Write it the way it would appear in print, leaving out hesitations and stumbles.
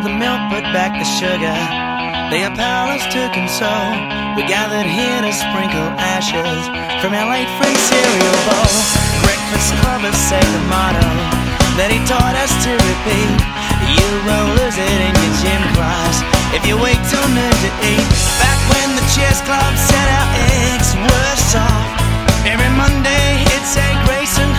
Sold the milk, put back the sugar. They are powerless to console. We gathered here to sprinkle ashes from our late free cereal bowl. Breakfast clubbers say the motto that he taught us to repeat: you will lose it in your gym class if you wait till noon to eat. Back when the chess club said our eggs were soft, every Monday it's a Grayson